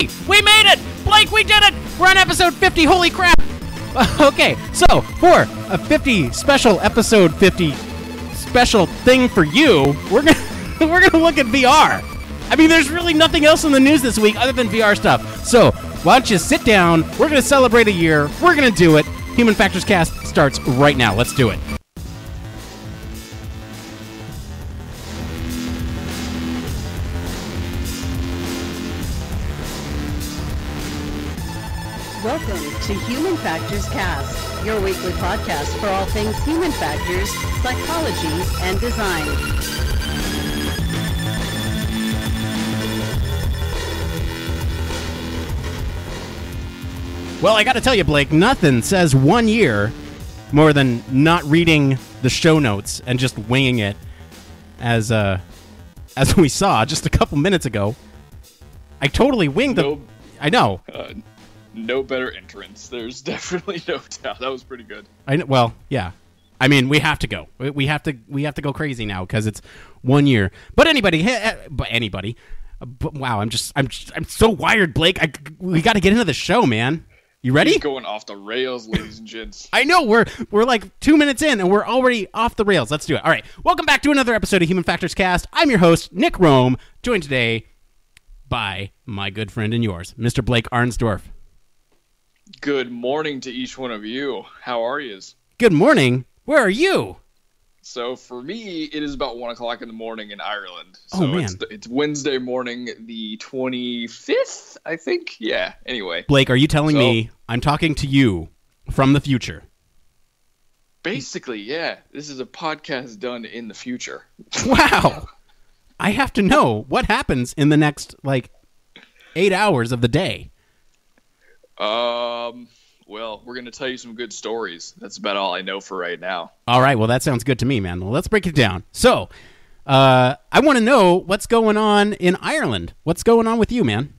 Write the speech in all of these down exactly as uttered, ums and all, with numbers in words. We made it! Blake, we did it! We're on episode fifty, holy crap! Okay, so for a fifty special episode fifty special thing for you, we're gonna we're gonna look at V R. I mean, there's really nothing else in the news this week other than V R stuff. So why don't you sit down? We're gonna celebrate a year. We're gonna do it. Human Factors Cast starts right now. Let's do it. Welcome to Human Factors Cast, your weekly podcast for all things human factors, psychology, and design. Well, I got to tell you, Blake, nothing says one year more than not reading the show notes and just winging it, as uh, as we saw just a couple minutes ago. I totally winged nope. the... I know. Uh, No better entrance. There's definitely no doubt. That was pretty good. I know, well, yeah. I mean, we have to go. We have to. We have to go crazy now because it's one year. But anybody, but anybody. But wow, I'm just. I'm. Just, I'm so wired, Blake. I, we got to get into the show, man. You ready? He's going off the rails, ladies and gents. I know we're we're like two minutes in and we're already off the rails. Let's do it. All right. Welcome back to another episode of Human Factors Cast. I'm your host, Nick Rome, joined today by my good friend and yours, Mister Blake Arnsdorff. Good morning to each one of you. How are yous? Good morning. Where are you? So for me, it is about one o'clock in the morning in Ireland. So oh, man. It's, the, it's Wednesday morning, the twenty-fifth, I think. Yeah. Anyway. Blake, are you telling so, me I'm talking to you from the future? Basically, yeah. This is a podcast done in the future. Wow. I have to know what happens in the next, like, eight hours of the day. Um, well, we're going to tell you some good stories. That's about all I know for right now. All right. Well, that sounds good to me, man. Well, let's break it down. So, uh, I want to know what's going on in Ireland. What's going on with you, man?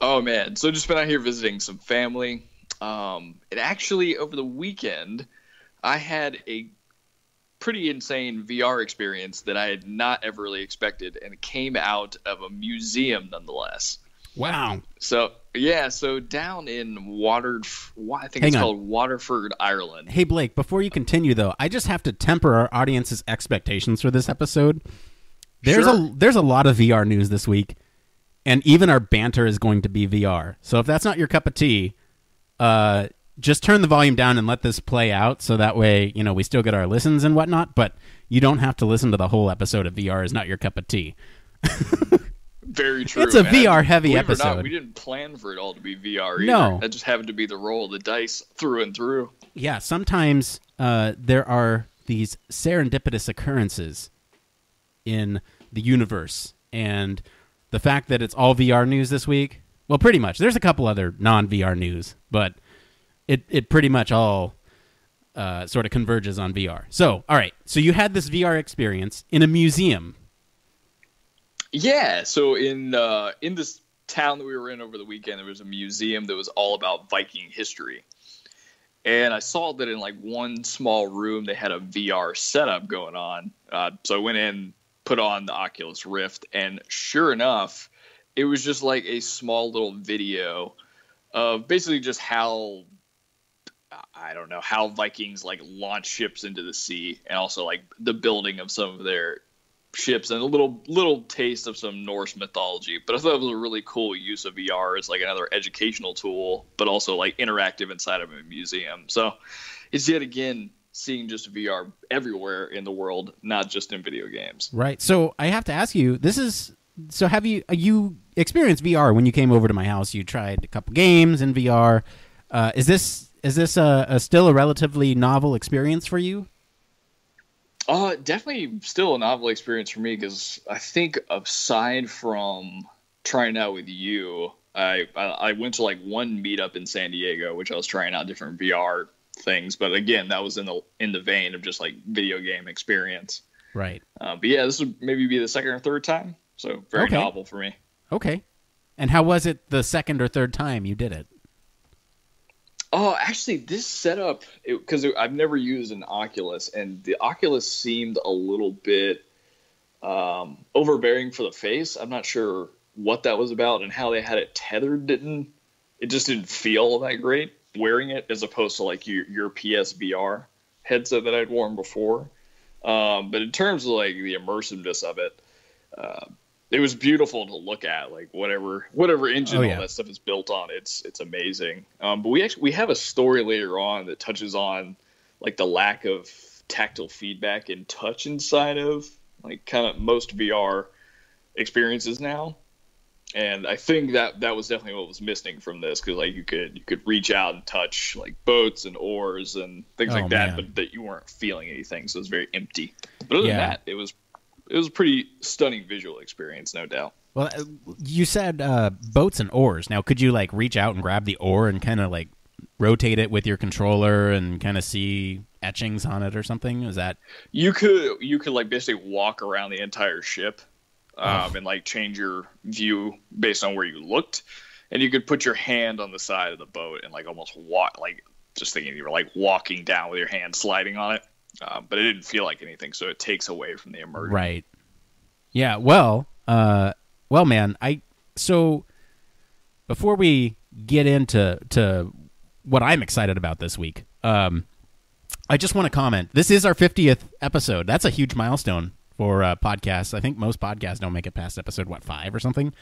Oh, man. So just been out here visiting some family. Um, it actually, over the weekend, I had a pretty insane V R experience that I had not ever really expected, and it came out of a museum nonetheless. Wow. So, yeah, so down in Waterford, I think Hang it's on. called Waterford, Ireland. Hey, Blake, before you continue, though, I just have to temper our audience's expectations for this episode. There's sure. a there's a lot of V R news this week, and even our banter is going to be V R. So if that's not your cup of tea, uh, just turn the volume down and let this play out so that way, you know, we still get our listens and whatnot, but you don't have to listen to the whole episode of V R is not your cup of tea. Very true. It's a man. V R heavy Believe episode. Or not, we didn't plan for it all to be V R either. No. That just happened to be the roll of the dice through and through. Yeah, sometimes uh, there are these serendipitous occurrences in the universe. And the fact that it's all V R news this week, well, pretty much. There's a couple other non-V R news, but it, it pretty much all uh, sort of converges on V R. So, all right. So you had this V R experience in a museum. Yeah, so in uh, in this town that we were in over the weekend, there was a museum that was all about Viking history. And I saw that in like one small room, they had a V R setup going on. Uh, so I went in, put on the Oculus Rift, and sure enough, it was just like a small little video of basically just how, I don't know, how Vikings like launch ships into the sea, and also like the building of some of their ships and a little little taste of some Norse mythology. But I thought it was a really cool use of V R as like another educational tool, but also like interactive inside of a museum. So it's yet again seeing just V R everywhere in the world, not just in video games. Right. So I have to ask you, this is so have you you experienced V R when you came over to my house? You tried a couple games in V R. Uh, is this is this a, a still a relatively novel experience for you? Uh, definitely still a novel experience for me because I think aside from trying out with you, I, I I went to like one meetup in San Diego, which I was trying out different V R things. But again, that was in the in the vein of just like video game experience. Right. Uh, but yeah, this would maybe be the second or third time. So very okay. novel for me. Okay. And how was it the second or third time you did it? Oh, actually, this setup, because I've never used an Oculus, and the Oculus seemed a little bit um, overbearing for the face. I'm not sure what that was about and how they had it tethered didn't, it just didn't feel that great wearing it as opposed to like your, your P S V R headset that I'd worn before. Um, but in terms of like the immersiveness of it, uh, it was beautiful to look at. Like whatever, whatever engine oh, yeah. all that stuff is built on, it's, it's amazing. Um, but we actually, we have a story later on that touches on like the lack of tactile feedback and touch inside of like kind of most V R experiences now. And I think that that was definitely what was missing from this, because like you could you could reach out and touch like boats and oars and things oh, like that, man. but that you weren't feeling anything, so it was very empty. But other yeah. than that, it was it was a pretty stunning visual experience, no doubt. Well, you said uh, boats and oars. Now, could you like reach out and grab the oar and kind of like rotate it with your controller and kind of see etchings on it or something? Is that you could you could like basically walk around the entire ship. Um, and like change your view based on where you looked, and you could put your hand on the side of the boat and like almost walk, like just thinking you were like walking down with your hand sliding on it. Um, but it didn't feel like anything, so it takes away from the immersion. Right. Yeah. Well. Uh. Well, man. I. So. Before we get into to what I'm excited about this week, um, I just want to comment. This is our fiftieth episode. That's a huge milestone. For uh, podcasts, I think most podcasts don't make it past episode, what, five or something?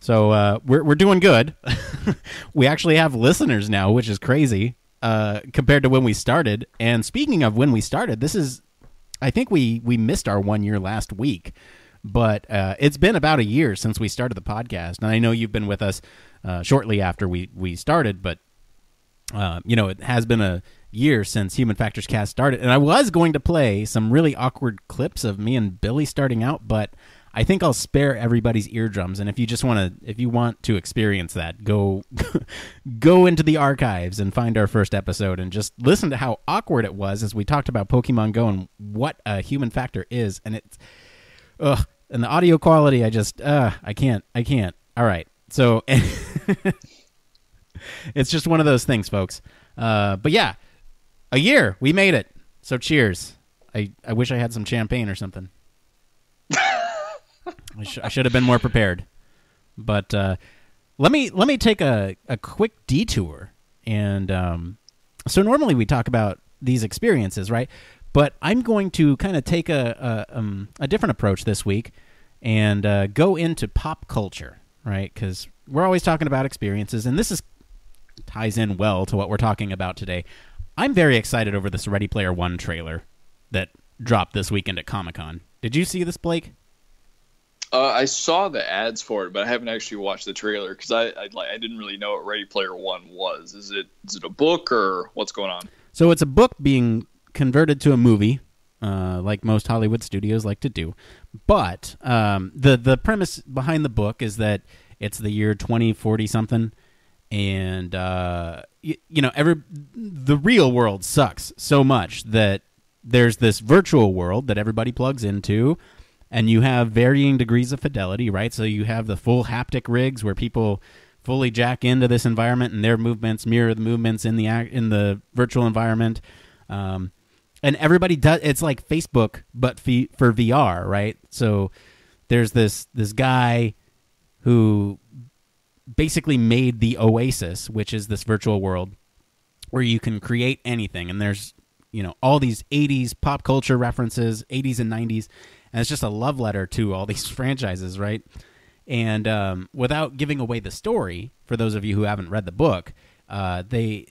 So uh, we're we're doing good. We actually have listeners now, which is crazy uh, compared to when we started. And speaking of when we started, this is, I think we, we missed our one year last week. But uh, it's been about a year since we started the podcast. And I know you've been with us uh, shortly after we, we started. But, uh, you know, it has been a year since Human Factors Cast started, and I was going to play some really awkward clips of me and Billy starting out, but I think I'll spare everybody's eardrums. And if you just want to, if you want to experience that, go go into the archives and find our first episode and just listen to how awkward it was as we talked about Pokemon Go and what a human factor is. And it's, ugh, and the audio quality, I just, uh, I can't, I can't. All right, so it's just one of those things, folks. Uh, but yeah. A year. We made it. So cheers. I, I wish I had some champagne or something. I, sh I should have been more prepared. But uh, let me let me take a, a quick detour. And um, so normally we talk about these experiences, right? But I'm going to kind of take a, a, um, a different approach this week and uh, go into pop culture, right? Because we're always talking about experiences. And this is ties in well to what we're talking about today. I'm very excited over this Ready Player One trailer that dropped this weekend at Comic-Con. Did you see this, Blake? Uh, I saw the ads for it, but I haven't actually watched the trailer because I, I I didn't really know what Ready Player One was. Is it is it a book or what's going on? So it's a book being converted to a movie, uh, like most Hollywood studios like to do. But um, the the premise behind the book is that it's the year twenty forty something. And, uh, you, you know, every, the real world sucks so much that there's this virtual world that everybody plugs into, and you have varying degrees of fidelity, right? So you have the full haptic rigs where people fully jack into this environment and their movements mirror the movements in the, in the virtual environment. Um, and everybody does, it's like Facebook, but for V R, right? So there's this, this guy who basically made the Oasis, which is this virtual world where you can create anything. And there's, you know, all these eighties pop culture references, eighties and nineties. And it's just a love letter to all these franchises, right? And um, without giving away the story, for those of you who haven't read the book, uh, they,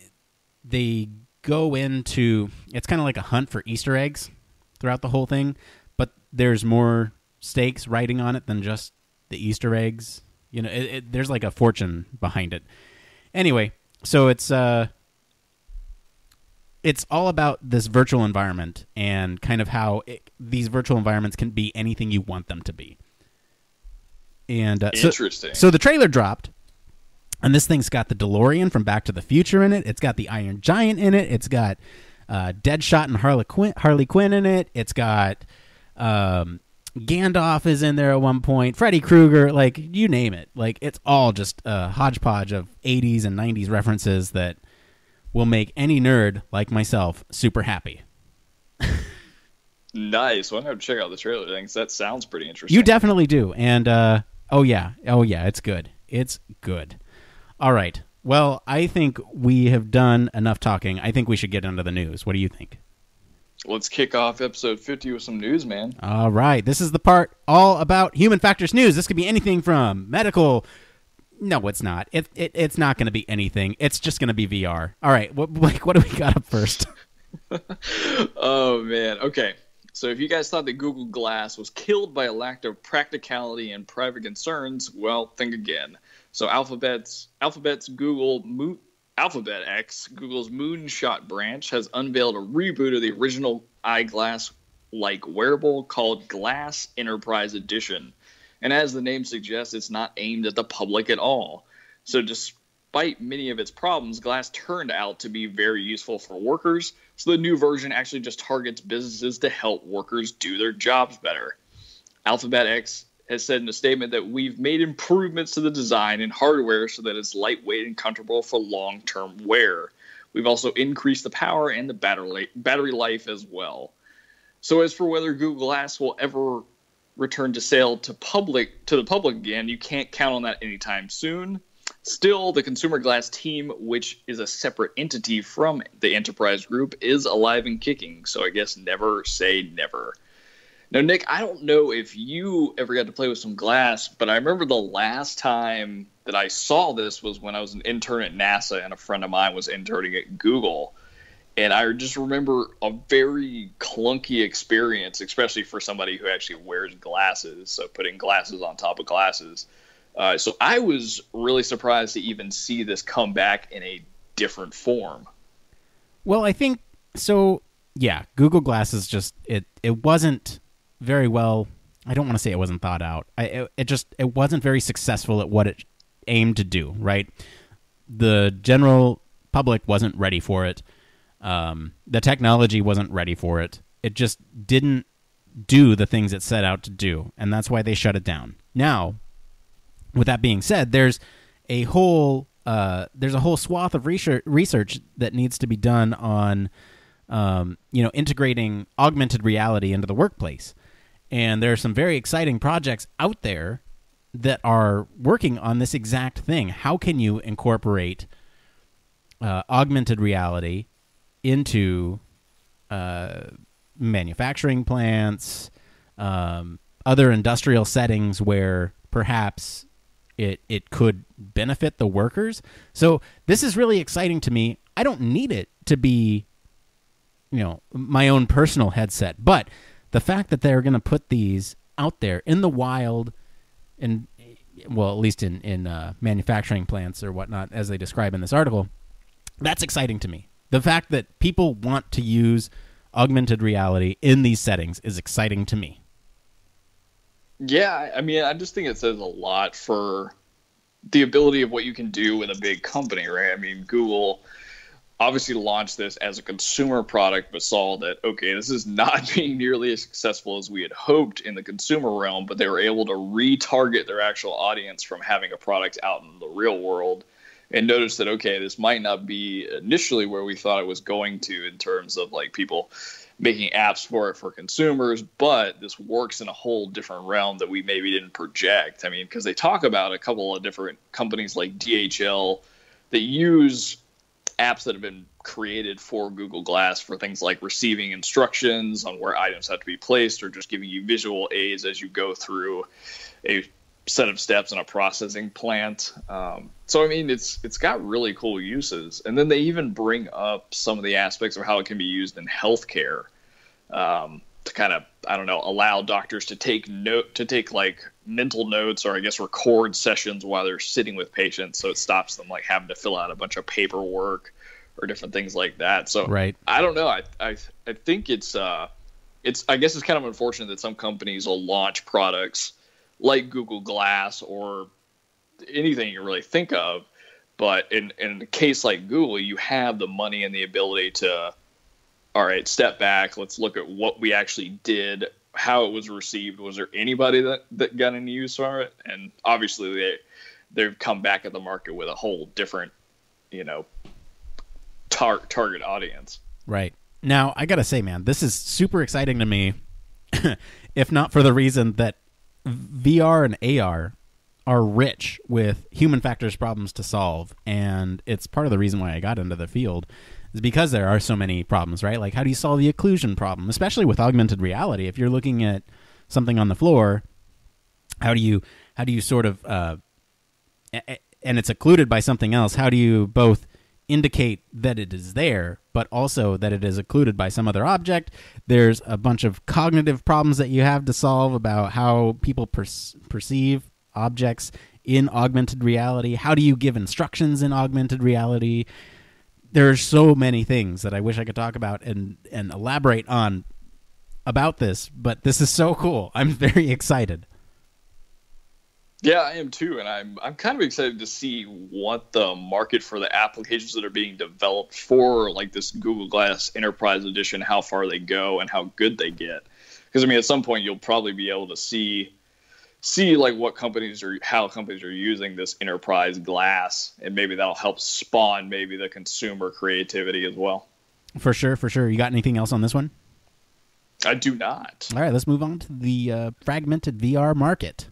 they go into, it's kind of like a hunt for Easter eggs throughout the whole thing. But there's more stakes writing on it than just the Easter eggs. You know, it, it, there's like a fortune behind it. Anyway, so it's uh, it's all about this virtual environment and kind of how it, these virtual environments can be anything you want them to be. And uh, interesting. So, so the trailer dropped, and this thing's got the DeLorean from Back to the Future in it. It's got the Iron Giant in it. It's got uh, Deadshot and Harley Quinn, Harley Quinn in it. It's got. Um, Gandalf is in there at one point. Freddy Krueger, like you name it. Like it's all just a hodgepodge of eighties and nineties references that will make any nerd like myself super happy. Nice. Well, I'm going to check out the trailer thing because that sounds pretty interesting. You definitely do. And uh, Oh, yeah. Oh, yeah. It's good. It's good. All right. Well, I think we have done enough talking. I think we should get into the news. What do you think? Let's kick off episode fifty with some news, man. All right. This is the part all about human factors news. This could be anything from medical. No, it's not. It, it It's not going to be anything. It's just going to be V R. All right. What, Blake, what do we got up first? Oh, man. Okay. So if you guys thought that Google Glass was killed by a lack of practicality and private concerns, well, think again. So Alphabet's Alphabet's Google Mo- Alphabet X, Google's Moonshot branch, has unveiled a reboot of the original eyeglass-like wearable called Glass Enterprise Edition. And as the name suggests, it's not aimed at the public at all. So despite many of its problems, Glass turned out to be very useful for workers. So the new version actually just targets businesses to help workers do their jobs better. Alphabet X has said in a statement that we've made improvements to the design and hardware so that it's lightweight and comfortable for long-term wear. We've also increased the power and the battery battery life as well. So as for whether Google Glass will ever return to sale to public to the public again, you can't count on that anytime soon. Still, the Consumer Glass team, which is a separate entity from the Enterprise Group, is alive and kicking. So I guess never say never. Now, Nick, I don't know if you ever got to play with some glass, but I remember the last time that I saw this was when I was an intern at NASA and a friend of mine was interning at Google. And I just remember a very clunky experience, especially for somebody who actually wears glasses, so putting glasses on top of glasses. Uh, so I was really surprised to even see this come back in a different form. Well, I think so. Yeah, Google Glass is just it. It wasn't very well, I don't want to say it wasn't thought out. I, it, it just, it wasn't very successful at what it aimed to do, right? The general public wasn't ready for it. Um, the technology wasn't ready for it. It just didn't do the things it set out to do, and that's why they shut it down. Now, with that being said, there's a whole, uh, there's a whole swath of research, research that needs to be done on, um, you know, integrating augmented reality into the workplace. And there are some very exciting projects out there that are working on this exact thing. How can you incorporate uh, augmented reality into uh, manufacturing plants, um, other industrial settings where perhaps it it could benefit the workers? So this is really exciting to me. I don't need it to be, you know, my own personal headset, but the fact that they're going to put these out there in the wild, and well, at least in in uh, manufacturing plants or whatnot, as they describe in this article, that's exciting to me. The fact that people want to use augmented reality in these settings is exciting to me. Yeah, I mean, I just think it says a lot for the ability of what you can do with a big company, right? I mean, Google obviously launched this as a consumer product, but saw that, okay, this is not being nearly as successful as we had hoped in the consumer realm, but they were able to retarget their actual audience from having a product out in the real world and noticed that, okay, this might not be initially where we thought it was going to in terms of like people making apps for it for consumers, but this works in a whole different realm that we maybe didn't project. I mean, because they talk about a couple of different companies like D H L that use apps that have been created for Google Glass for things like receiving instructions on where items have to be placed or just giving you visual aids as you go through a set of steps in a processing plant. Um, so, I mean, it's it's got really cool uses. And then they even bring up some of the aspects of how it can be used in healthcare um, to kind of, I don't know, allow doctors to take note, to take like mental notes or I guess record sessions while they're sitting with patients. So it stops them like having to fill out a bunch of paperwork or different things like that. So right. I don't know. I, I, I think it's, uh, it's, I guess it's kind of unfortunate that some companies will launch products like Google Glass or anything you really think of. But in, in a case like Google, you have the money and the ability to, all right, step back. Let's look at what we actually did, how it was received. Was there anybody that, that got any use from it? And obviously they, they've come back at the market with a whole different, you know, tar- target audience. Right. Now, I got to say, man, this is super exciting to me, if not for the reason that V R and A R are rich with human factors problems to solve. And it's part of the reason why I got into the field is because there are so many problems, right? Like, how do you solve the occlusion problem, especially with augmented reality? If you're looking at something on the floor, how do you, how do you sort of, uh, and it's occluded by something else, how do you both indicate that it is there, but also that it is occluded by some other object? There's a bunch of cognitive problems that you have to solve about how people per- perceive objects in augmented reality. How do you give instructions in augmented reality? There are so many things that I wish I could talk about and, and elaborate on about this, but this is so cool. I'm very excited. Yeah, I am too, and I'm I'm kind of excited to see what the market for the applications that are being developed for, like this Google Glass Enterprise Edition, how far they go and how good they get. Because I mean, at some point you'll probably be able to see see like what companies are, how companies are using this enterprise glass, and maybe that'll help spawn maybe the consumer creativity as well. For sure, for sure. You got anything else on this one? I do not. All right, let's move on to the uh, fragmented V R market.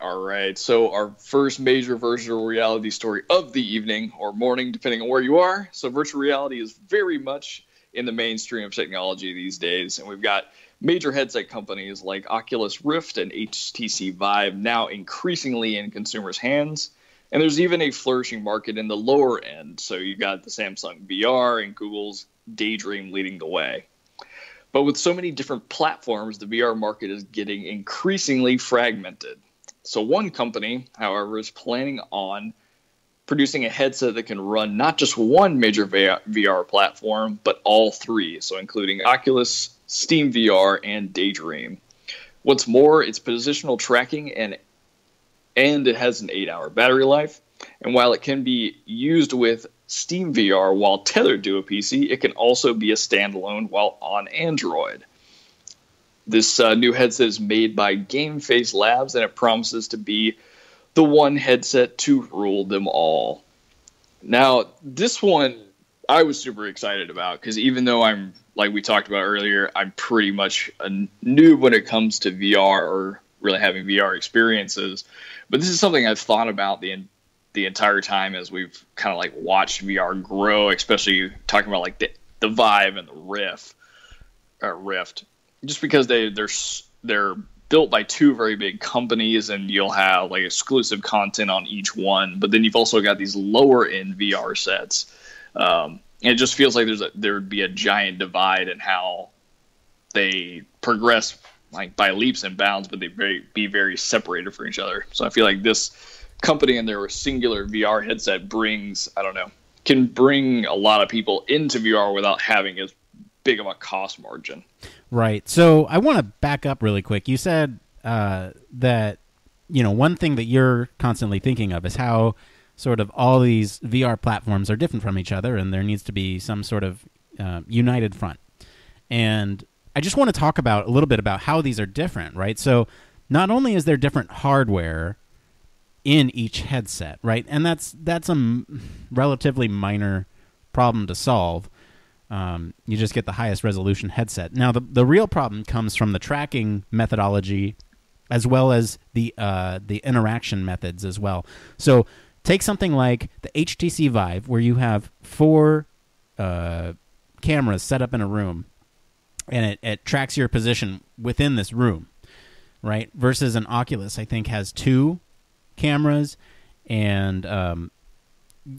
All right, so our first major virtual reality story of the evening or morning, depending on where you are. So virtual reality is very much in the mainstream of technology these days, and we've got major headset companies like Oculus Rift and H T C Vive now increasingly in consumers' hands. And there's even a flourishing market in the lower end, so you've got the Samsung V R and Google's Daydream leading the way. But with so many different platforms, the V R market is getting increasingly fragmented. So one company, however, is planning on producing a headset that can run not just one major V R platform, but all three, so including Oculus, SteamVR, and Daydream. What's more, it's positional tracking, and and it has an eight-hour battery life. And while it can be used with SteamVR while tethered to a P C, it can also be a standalone while on Android. This uh, new headset is made by GameFace Labs, and it promises to be the one headset to rule them all. Now, this one I was super excited about, because even though I'm, like we talked about earlier, I'm pretty much a noob when it comes to V R or really having V R experiences. But this is something I've thought about the the entire time as we've kind of like watched V R grow, especially talking about like the, the Vive and the Rift. Uh, Rift. Just because they, they're they're built by two very big companies, and you'll have like exclusive content on each one, but then you've also got these lower end V R sets. Um, and it just feels like there's a, there would be a giant divide in how they progress, like by leaps and bounds, but they'd very, be very separated from each other. So I feel like this company and their singular V R headset brings, I don't know, can bring a lot of people into V R without having as big of a cost margin. Right. So I want to back up really quick. You said uh, that, you know, one thing that you're constantly thinking of is how sort of all these V R platforms are different from each other, and there needs to be some sort of uh, united front. And I just want to talk about a little bit about how these are different, right? So not only is there different hardware in each headset, right? And that's, that's a m- relatively minor problem to solve. Um, you just get the highest resolution headset. Now, the, the real problem comes from the tracking methodology, as well as the uh, the interaction methods as well. So take something like the H T C Vive, where you have four uh, cameras set up in a room, and it, it tracks your position within this room, right? Versus an Oculus, I think, has two cameras and... Um,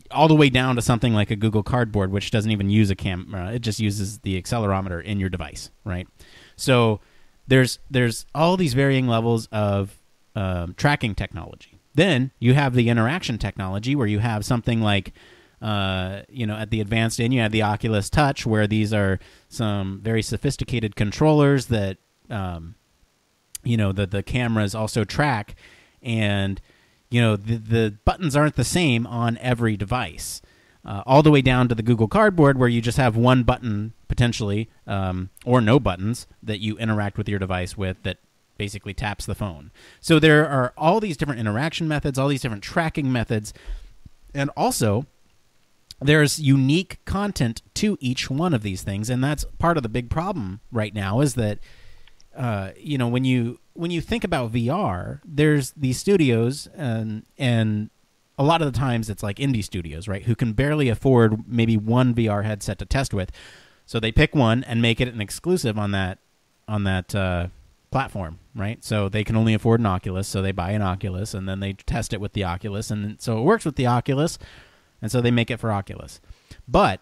all the way down to something like a Google Cardboard, which doesn't even use a camera. It just uses the accelerometer in your device, right? So there's there's all these varying levels of um, tracking technology. Then you have the interaction technology, where you have something like, uh, you know, at the advanced end, you have the Oculus Touch, where these are some very sophisticated controllers that, um, you know, the, the cameras also track, and you know, the, the buttons aren't the same on every device, uh, all the way down to the Google Cardboard, where you just have one button potentially, um, or no buttons that you interact with your device with, that basically taps the phone. So there are all these different interaction methods, all these different tracking methods. And also there's unique content to each one of these things. And that's part of the big problem right now, is that uh, you know, when you when you think about V R, there's these studios, and and a lot of the times it's like indie studios, right, who can barely afford maybe one V R headset to test with, so they pick one and make it an exclusive on that on that uh, platform, right? So they can only afford an Oculus, so they buy an Oculus, and then they test it with the Oculus, and so it works with the Oculus, and so they make it for Oculus. But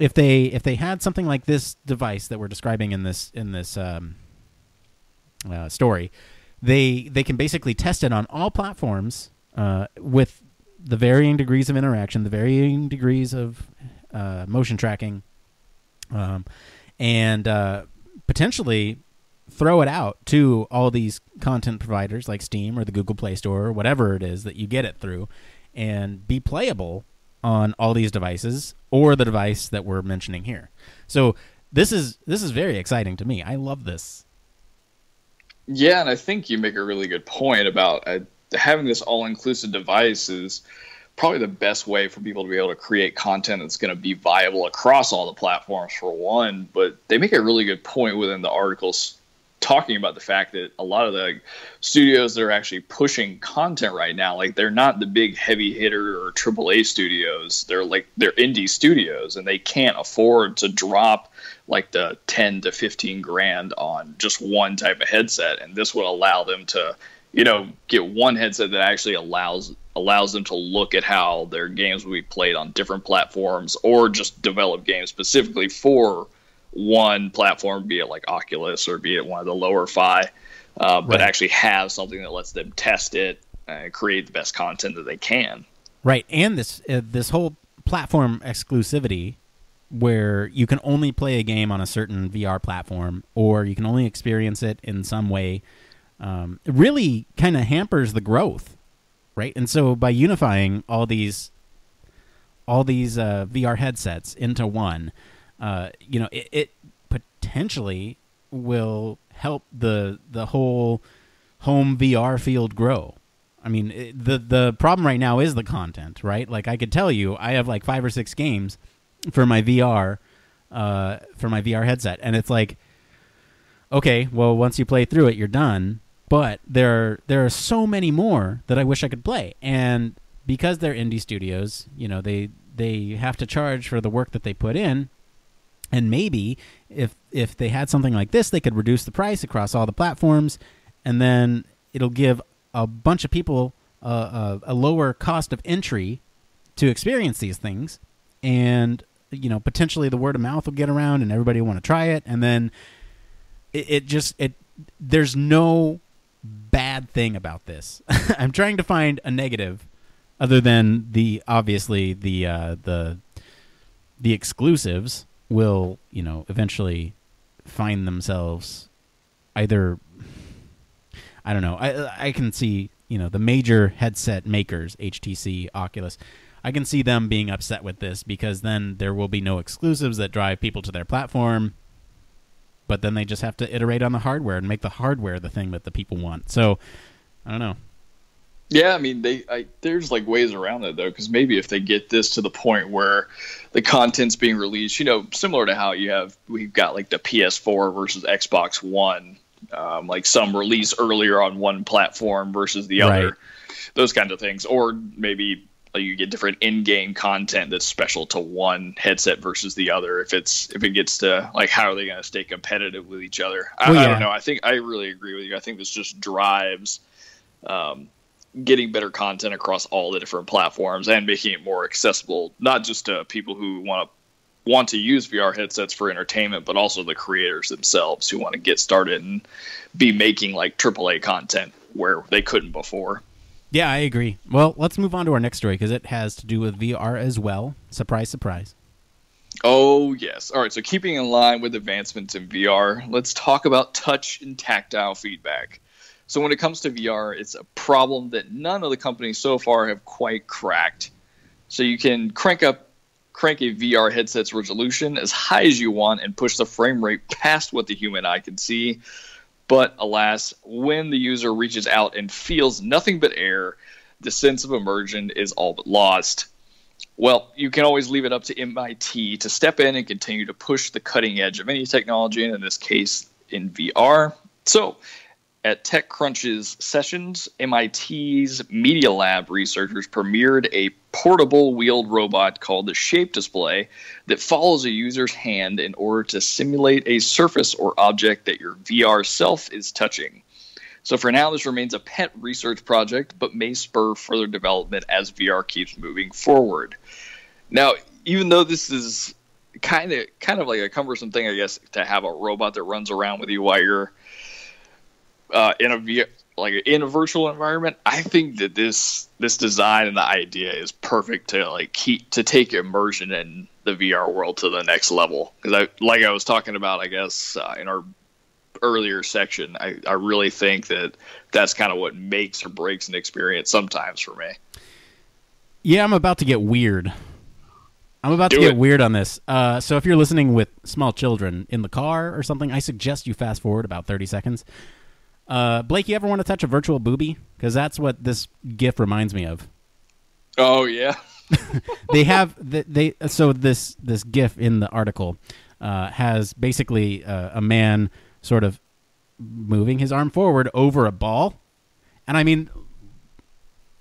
if they if they had something like this device that we're describing in this in this um, uh, story, they they can basically test it on all platforms uh, with the varying degrees of interaction, the varying degrees of uh, motion tracking, um, and uh, potentially throw it out to all these content providers like Steam or the Google Play Store or whatever it is that you get it through, and be playable on all these devices or the device that we're mentioning here. So this is this is very exciting to me. I love this. Yeah, and I think you make a really good point about uh, having this all-inclusive device is probably the best way for people to be able to create content that's going to be viable across all the platforms, for one. But they make a really good point within the articles talking about the fact that a lot of the studios that are actually pushing content right now, like, they're not the big heavy hitter or triple A studios. They're like, they're indie studios, and they can't afford to drop like the ten to fifteen grand on just one type of headset. And this would allow them to, you know, get one headset that actually allows allows them to look at how their games will be played on different platforms, or just develop games specifically for one platform, be it like Oculus or be it one of the lower Fi, uh, but right. actually have something that lets them test it and create the best content that they can. Right, and this uh, this whole platform exclusivity, where you can only play a game on a certain V R platform, or you can only experience it in some way, um, it really kind of hampers the growth, right? And so by unifying all these all these uh, V R headsets into one, Uh, you know, it, it potentially will help the the whole home V R field grow. I mean, it, the the problem right now is the content, right? Like, I could tell you, I have like five or six games for my V R uh, for my V R headset, and it's like, okay, well, once you play through it, you're done. But there are, there are so many more that I wish I could play, and because they're indie studios, you know, they they have to charge for the work that they put in. And maybe if if they had something like this, they could reduce the price across all the platforms, and then it'll give a bunch of people uh, a, a lower cost of entry to experience these things. And, you know, potentially the word of mouth will get around, and everybody will want to try it. And then it, it just it there's no bad thing about this. I'm trying to find a negative other than the obviously the uh, the the exclusives will, you know, eventually find themselves either, I don't know, I I can see, you know, the major headset makers, H T C, Oculus, I can see them being upset with this, because then there will be no exclusives that drive people to their platform, but then they just have to iterate on the hardware and make the hardware the thing that the people want. So, I don't know. Yeah, I mean, they I, there's like ways around it, though, because maybe if they get this to the point where the content's being released, you know, similar to how you have, we've got like the P S four versus Xbox One, um, like some release earlier on one platform versus the other, right. Those kinds of things. Or maybe like, you get different in-game content that's special to one headset versus the other. If it's if it gets to like, how are they going to stay competitive with each other? I, well, yeah. I don't know. I think I really agree with you. I think this just drives. Um, getting better content across all the different platforms and making it more accessible, not just to people who want to want to use V R headsets for entertainment, but also the creators themselves who want to get started and be making like triple A content where they couldn't before. Yeah, I agree. Well, let's move on to our next story, because it has to do with V R as well. Surprise, surprise. Oh, yes. All right. So keeping in line with advancements in V R, let's talk about touch and tactile feedback. So when it comes to V R, it's a problem that none of the companies so far have quite cracked. So you can crank up, crank a V R headset's resolution as high as you want and push the frame rate past what the human eye can see. But alas, when the user reaches out and feels nothing but air, the sense of immersion is all but lost. Well, you can always leave it up to M I T to step in and continue to push the cutting edge of any technology, and in this case, in V R. So at TechCrunch's sessions, M I T's Media Lab researchers premiered a portable wheeled robot called the Shape Display that follows a user's hand in order to simulate a surface or object that your V R self is touching. So for now, this remains a pet research project, but may spur further development as V R keeps moving forward. Now, even though this is kind of kind of like a cumbersome thing, I guess, to have a robot that runs around with you while you're Uh, in a v- like in a virtual environment, I think that this this design and the idea is perfect to like keep to take immersion in the V R world to the next level. Because I like I was talking about, I guess uh, in our earlier section, I, I really think that that's kind of what makes or breaks an experience sometimes for me. Yeah, I'm about to get weird. I'm about Do to get it. weird on this. Uh, so if you're listening with small children in the car or something, I suggest you fast forward about thirty seconds. Uh, Blake, you ever want to touch a virtual booby? Because that's what this GIF reminds me of. Oh yeah, they have the, they. So this this GIF in the article uh, has basically uh, a man sort of moving his arm forward over a ball, and I mean,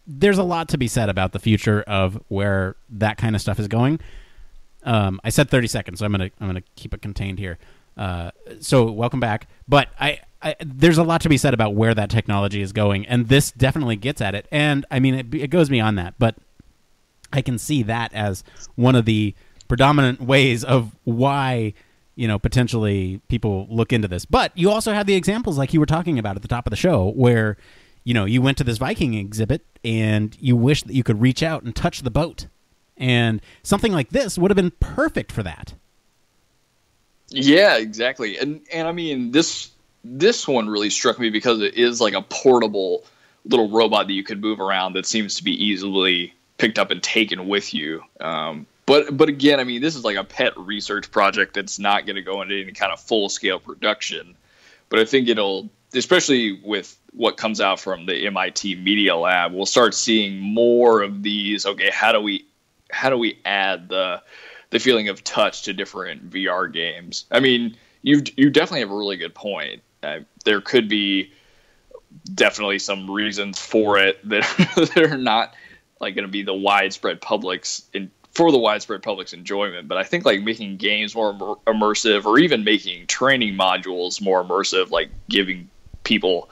there's a lot to be said about the future of where that kind of stuff is going. Um, I said thirty seconds, so I'm gonna I'm gonna keep it contained here. Uh, so welcome back, but I. I, there's a lot to be said about where that technology is going, and this definitely gets at it. And I mean, it, it goes beyond that, but I can see that as one of the predominant ways of why, you know, potentially people look into this. But you also have the examples like you were talking about at the top of the show where, you know, you went to this Viking exhibit and you wish that you could reach out and touch the boat, and something like this would have been perfect for that. Yeah, exactly. And, and I mean, this, This one really struck me because it is like a portable little robot that you could move around that seems to be easily picked up and taken with you. Um, but but again, I mean, this is like a pet research project that's not going to go into any kind of full-scale production. But I think it'll, especially with what comes out from the M I T Media Lab, we'll start seeing more of these. Okay, how do we how do we add the the feeling of touch to different V R games? I mean, you you definitely have a really good point. Uh, there could be definitely some reasons for it that they're not like going to be the widespread public's in, for the widespread public's enjoyment. But I think like making games more im- immersive, or even making training modules more immersive, like giving people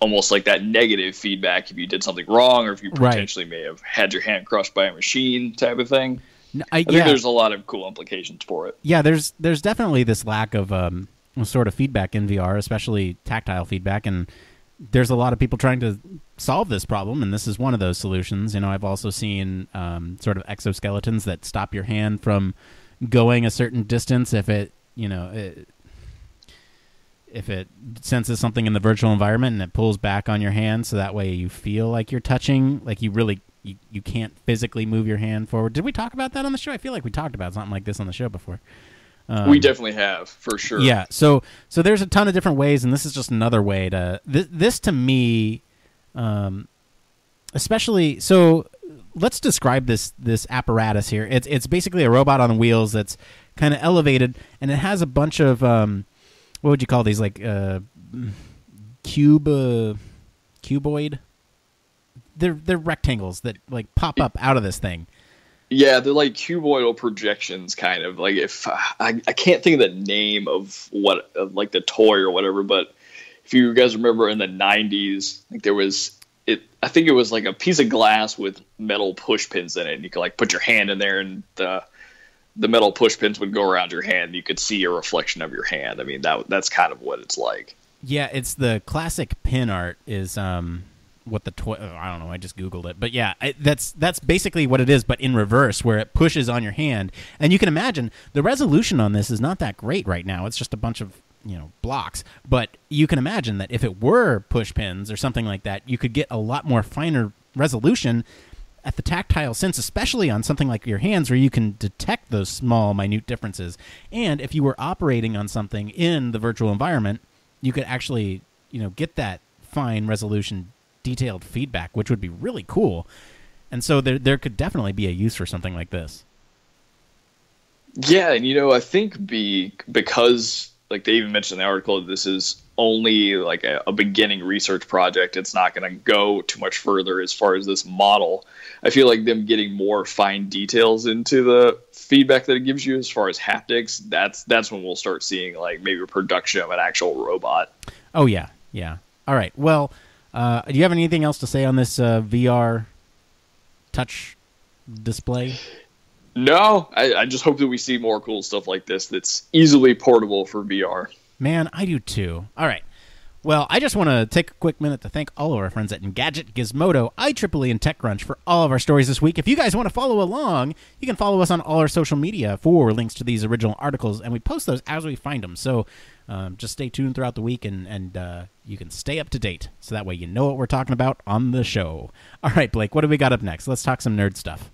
almost like that negative feedback if you did something wrong, or if you potentially right. may have had your hand crushed by a machine type of thing. No, I, I think yeah. there's a lot of cool implications for it. Yeah, there's there's definitely this lack of um sort of feedback in V R, especially tactile feedback, and there's a lot of people trying to solve this problem, and this is one of those solutions. You know, I've also seen um, sort of exoskeletons that stop your hand from going a certain distance if it, you know, it, if it senses something in the virtual environment and it pulls back on your hand, so that way you feel like you're touching, like you really you, you can't physically move your hand forward. Did we talk about that on the show? I feel like we talked about something like this on the show before. Um, we definitely have, for sure. Yeah, so so there's a ton of different ways, and this is just another way to... Th- this, to me, um, especially... So let's describe this this apparatus here. It's it's basically a robot on wheels that's kind of elevated, and it has a bunch of... Um, what would you call these? Like, uh, cube... Uh, cuboid? They're, they're rectangles that, like, pop up out of this thing. Yeah, they're like cuboidal projections, kind of. Like, if uh, I, I can't think of the name of what, of like the toy or whatever, but if you guys remember in the nineties, like there was it. I think it was like a piece of glass with metal push pins in it, and you could like put your hand in there, and the the metal push pins would go around your hand, and you could see a reflection of your hand. I mean, that that's kind of what it's like. Yeah, it's the classic pin art is. Um... What the toy? Oh, I don't know. I just Googled it, but yeah, I, that's that's basically what it is, but in reverse, where it pushes on your hand, and you can imagine the resolution on this is not that great right now. It's just a bunch of you know blocks, but you can imagine that if it were push pins or something like that, you could get a lot more finer resolution at the tactile sense, especially on something like your hands, where you can detect those small, minute differences. And if you were operating on something in the virtual environment, you could actually you know get that fine resolution, detailed feedback, which would be really cool. And so there there could definitely be a use for something like this. Yeah, and you know, I think be because like they even mentioned in the article that this is only like a, a beginning research project. It's not going to go too much further as far as this model. I feel like them getting more fine details into the feedback that it gives you as far as haptics, that's that's when we'll start seeing like maybe a production of an actual robot. Oh, yeah. Yeah. All right. Well, uh, do you have anything else to say on this uh, V R touch display? No, I, I just hope that we see more cool stuff like this that's easily portable for V R. Man, I do too. All right. Well, I just want to take a quick minute to thank all of our friends at Engadget, Gizmodo, I triple E, and TechCrunch for all of our stories this week. If you guys want to follow along, you can follow us on all our social media for links to these original articles, and we post those as we find them. So um, just stay tuned throughout the week, and, and uh, you can stay up to date, so that way you know what we're talking about on the show. All right, Blake, what do we got up next? Let's talk some nerd stuff.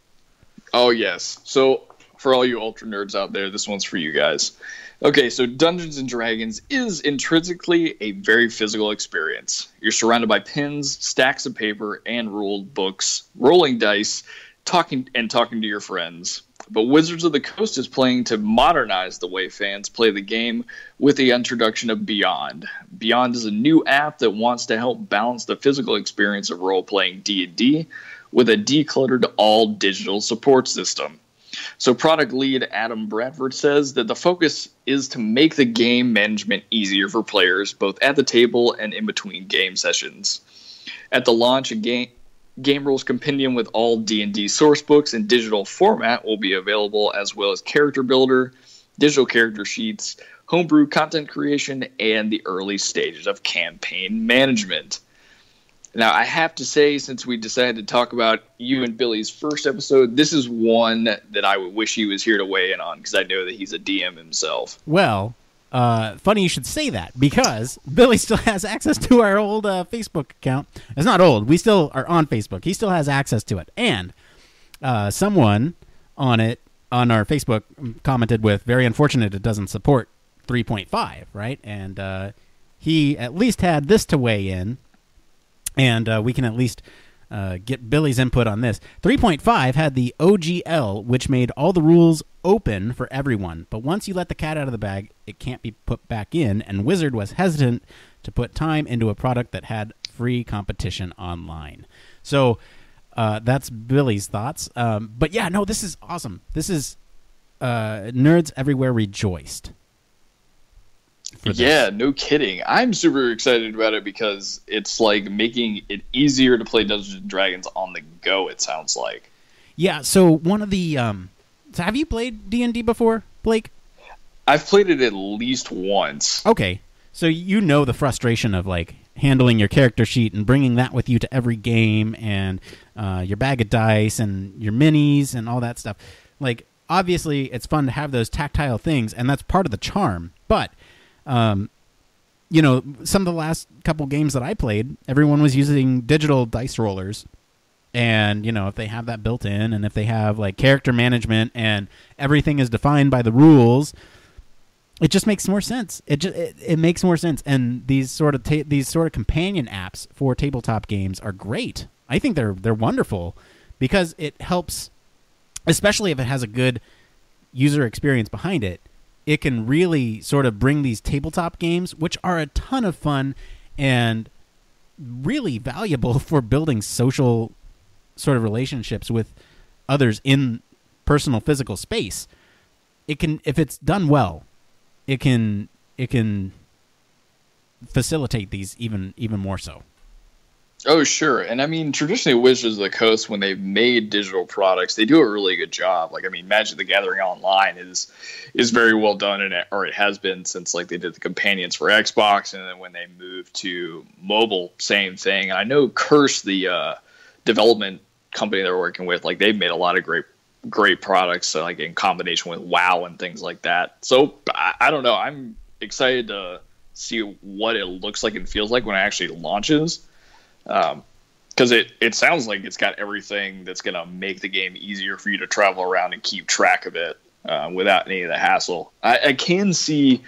Oh, yes. So for all you ultra nerds out there, this one's for you guys. Okay, so Dungeons and Dragons is intrinsically a very physical experience. You're surrounded by pens, stacks of paper, and ruled books, rolling dice, talking and talking to your friends. But Wizards of the Coast is playing to modernize the way fans play the game with the introduction of Beyond. Beyond is a new app that wants to help balance the physical experience of role-playing D and D with a decluttered all-digital support system. So product lead Adam Bradford says that the focus is to make the game management easier for players, both at the table and in between game sessions. At the launch, a game, game Rules Compendium with all D and D sourcebooks in digital format will be available, as well as Character Builder, digital character sheets, homebrew content creation, and the early stages of campaign management. Now, I have to say, since we decided to talk about you and Billy's first episode, this is one that I would wish he was here to weigh in on, because I know that he's a D M himself. Well, uh, funny you should say that, because Billy still has access to our old uh, Facebook account. It's not old. We still are on Facebook. He still has access to it. And uh, someone on it, on our Facebook, commented with, very unfortunate it doesn't support three point five, right? And uh, he at least had this to weigh in. And uh, we can at least uh, get Billy's input on this. three point five had the O G L, which made all the rules open for everyone. But once you let the cat out of the bag, it can't be put back in. And Wizard was hesitant to put time into a product that had free competition online. So uh, that's Billy's thoughts. Um, but yeah, no, this is awesome. This is uh, nerds everywhere rejoiced. Yeah, no kidding. I'm super excited about it because it's like making it easier to play Dungeons and Dragons on the go, it sounds like. Yeah, so one of the... Um, so have you played D and D before, Blake? I've played it at least once. Okay, so you know the frustration of like handling your character sheet and bringing that with you to every game, and uh, your bag of dice and your minis and all that stuff. Like, obviously, it's fun to have those tactile things, and that's part of the charm, but... Um, you know, some of the last couple games that I played, everyone was using digital dice rollers. And, you know, if they have that built in, and if they have like character management and everything is defined by the rules, it just makes more sense. It just, it, it makes more sense. And these sort of, ta these sort of companion apps for tabletop games are great. I think they're, they're wonderful because it helps, especially if it has a good user experience behind it. It can really sort of bring these tabletop games, which are a ton of fun and really valuable for building social sort of relationships with others in personal physical space. It can, if it's done well, it can, it can facilitate these even, even more so. Oh, sure. And I mean, traditionally, Wizards of the Coast, when they've made digital products, they do a really good job. Like, I mean, Magic the Gathering Online is is very well done, and it, or it has been since, like, they did the companions for Xbox, and then when they moved to mobile, same thing. And I know Curse, the uh, development company they're working with, like, they've made a lot of great great products, like, in combination with WoW and things like that. So, I, I don't know. I'm excited to see what it looks like and feels like when it actually launches. Um, because it, it sounds like it's got everything that's going to make the game easier for you to travel around and keep track of it uh, without any of the hassle. I, I can see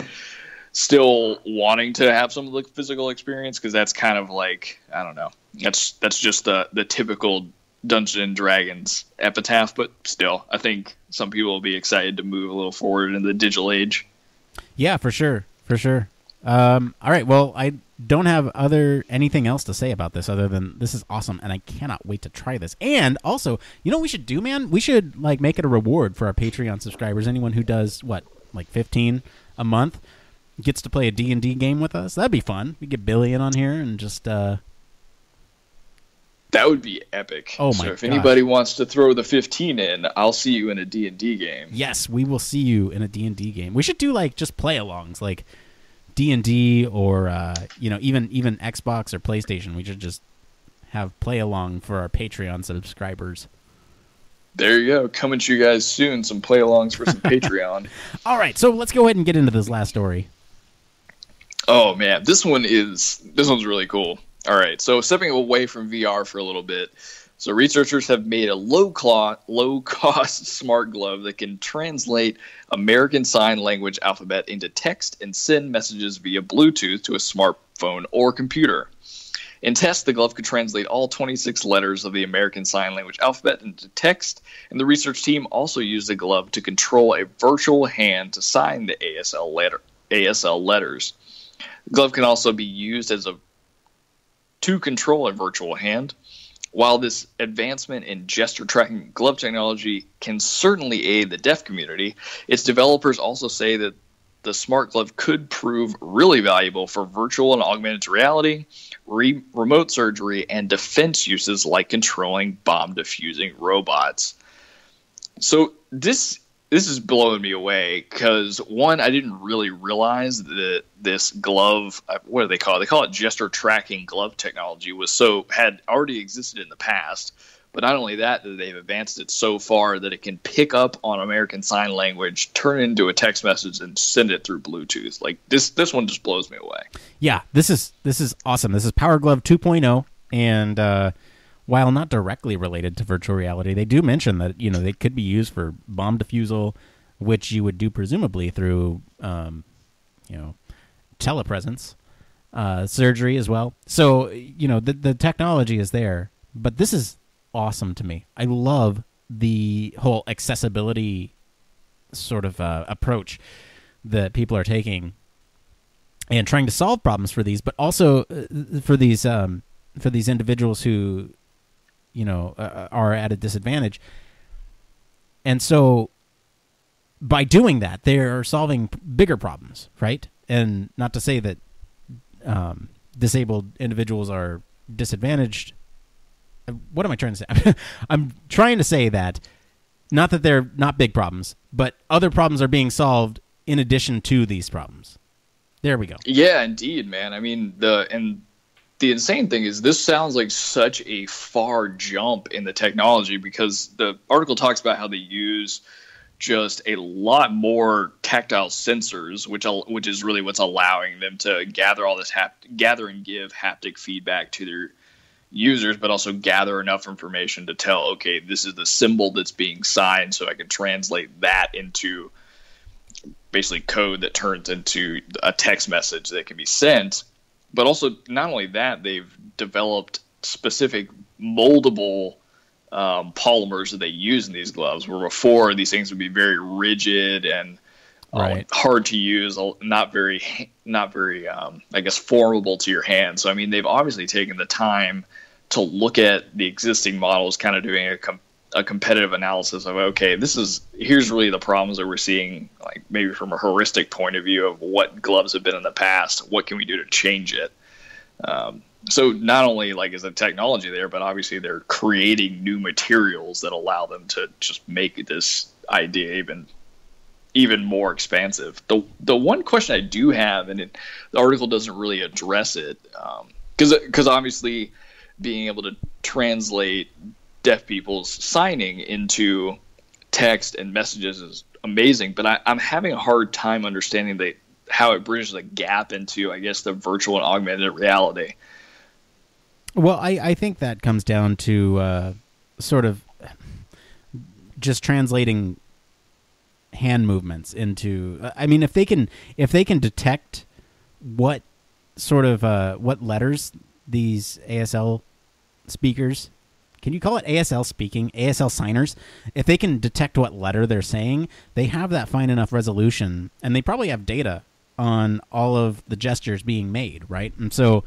still wanting to have some of the physical experience because that's kind of like, I don't know, that's that's just the, the typical Dungeons and Dragons epitaph. But still, I think some people will be excited to move a little forward in the digital age. Yeah, for sure. For sure. Um, all right. Well, I don't have other anything else to say about this other than this is awesome, and I cannot wait to try this. And also, you know what we should do, man? We should like make it a reward for our Patreon subscribers. Anyone who does, what, like fifteen a month gets to play a D and D game with us. That'd be fun. We get Billy in on here and just... Uh... That would be epic. Oh, my So if gosh. anybody wants to throw the fifteen in, I'll see you in a D and D game. Yes, we will see you in a D and D game. We should do, like, just play-alongs, like... D and D or uh, you know, even even Xbox or PlayStation. We should just have play along for our Patreon subscribers. There you go. Coming to you guys soon. Some play alongs for some Patreon. All right, so let's go ahead and get into this last story. Oh man, this one is this one's really cool. All right, so stepping away from V R for a little bit. So researchers have made a low-cost low smart glove that can translate American Sign Language alphabet into text and send messages via Bluetooth to a smartphone or computer. In tests, the glove could translate all twenty-six letters of the American Sign Language alphabet into text, and the research team also used the glove to control a virtual hand to sign the A S L, letter, A S L letters. The glove can also be used as a to control a virtual hand. While this advancement in gesture tracking glove technology can certainly aid the deaf community, its developers also say that the smart glove could prove really valuable for virtual and augmented reality, re- remote surgery, and defense uses like controlling bomb defusing robots. So this this is blowing me away because, one, I didn't really realize that this glove, what do they call it? They call it gesture tracking glove technology, was so had already existed in the past. But not only that, they've advanced it so far that it can pick up on American Sign Language, turn it into a text message, and send it through Bluetooth. Like this, this one just blows me away. Yeah, this is this is awesome. This is Power Glove two point oh, and uh, while not directly related to virtual reality, they do mention that, you know, they could be used for bomb defusal, which you would do presumably through, um, you know, telepresence, uh, surgery as well. So, you know, the, the technology is there, but this is awesome to me. I love the whole accessibility sort of uh, approach that people are taking and trying to solve problems for these, but also for these um, for these individuals who... you know, uh, are at a disadvantage. And so by doing that, they're solving bigger problems, right? And not to say that um, disabled individuals are disadvantaged. What am I trying to say? I'm trying to say that, not that they're not big problems, but other problems are being solved in addition to these problems. There we go. Yeah, indeed, man. I mean, the... and. The insane thing is this sounds like such a far jump in the technology because the article talks about how they use just a lot more tactile sensors, which which is really what's allowing them to gather all this hap- gather and give haptic feedback to their users, but also gather enough information to tell, okay, this is the symbol that's being signed, so I can translate that into basically code that turns into a text message that can be sent. But also, not only that, they've developed specific moldable um, polymers that they use in these gloves, where before these things would be very rigid and uh, right. hard to use, not very, not very, um, I guess, formable to your hand. So, I mean, they've obviously taken the time to look at the existing models, kind of doing a, com- a competitive analysis of, okay, this is here's really the problems that we're seeing, like maybe from a heuristic point of view of what gloves have been in the past. What can we do to change it? Um, so not only like is the technology there, but obviously they're creating new materials that allow them to just make this idea even even more expansive. The the one question I do have, and it, the article doesn't really address it, because um, because obviously being able to translate deaf people's signing into text and messages is amazing, but I, I'm having a hard time understanding the, how it bridges the gap into, I guess, the virtual and augmented reality. Well, I, I think that comes down to uh, sort of just translating hand movements into. I mean, if they can, if they can detect what sort of uh, what letters these A S L speakers. Can you call it A S L speaking, A S L signers? If they can detect what letter they're saying, they have that fine enough resolution, and they probably have data on all of the gestures being made, right? And so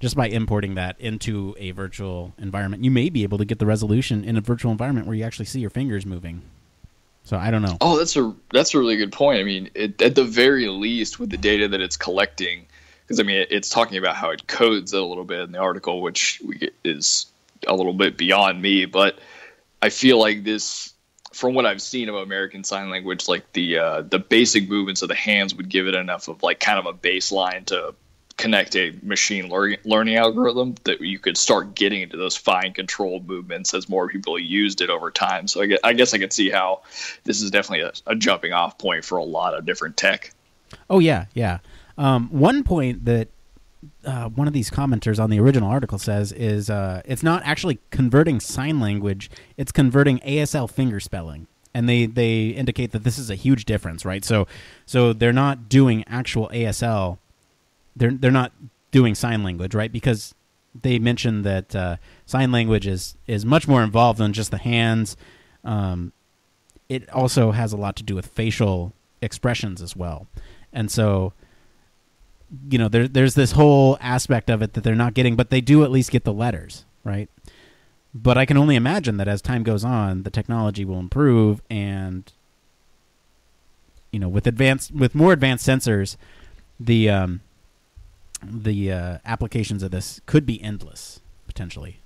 just by importing that into a virtual environment, you may be able to get the resolution in a virtual environment where you actually see your fingers moving. So I don't know. Oh, that's a that's a really good point. I mean, it, at the very least, with the data that it's collecting, because I mean, it, it's talking about how it codes a little bit in the article, which we get, is a little bit beyond me. But I feel like this, from what I've seen of American Sign Language, like the uh, the basic movements of the hands would give it enough of like kind of a baseline to connect a machine learning algorithm that you could start getting into those fine controlled movements as more people used it over time. So I guess I, guess I could see how this is definitely a, a jumping off point for a lot of different tech. Oh, yeah, yeah. Um, one point that uh, one of these commenters on the original article says is uh, it's not actually converting sign language, it's converting A S L finger spelling. And they, they indicate that this is a huge difference, right? So, so they're not doing actual A S L. They're they're not doing sign language, right? Because they mentioned that uh, sign language is, is much more involved than just the hands. Um, it also has a lot to do with facial expressions as well. And so, you know, there, there's this whole aspect of it that they're not getting, but they do at least get the letters, right? But I can only imagine that as time goes on, the technology will improve, and, you know, with advanced with more advanced sensors, the... Um, the uh, applications of this could be endless, potentially.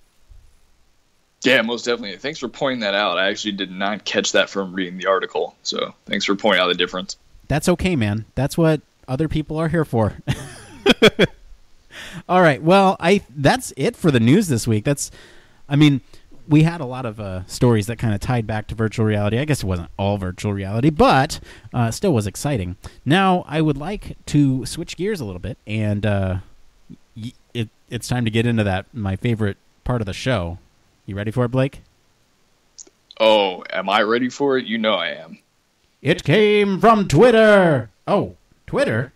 Yeah, most definitely. Thanks for pointing that out. I actually did not catch that from reading the article, so thanks for pointing out the difference. That's okay, man. That's what other people are here for. All right. Well, I that's it for the news this week. That's, I mean, we had a lot of uh, stories that kind of tied back to virtual reality. I guess it wasn't all virtual reality, but uh, still was exciting. Now, I would like to switch gears a little bit, and uh, y it, it's time to get into that, my favorite part of the show. You ready for it, Blake? Oh, am I ready for it? You know I am. It came from Twitter. Oh, Twitter?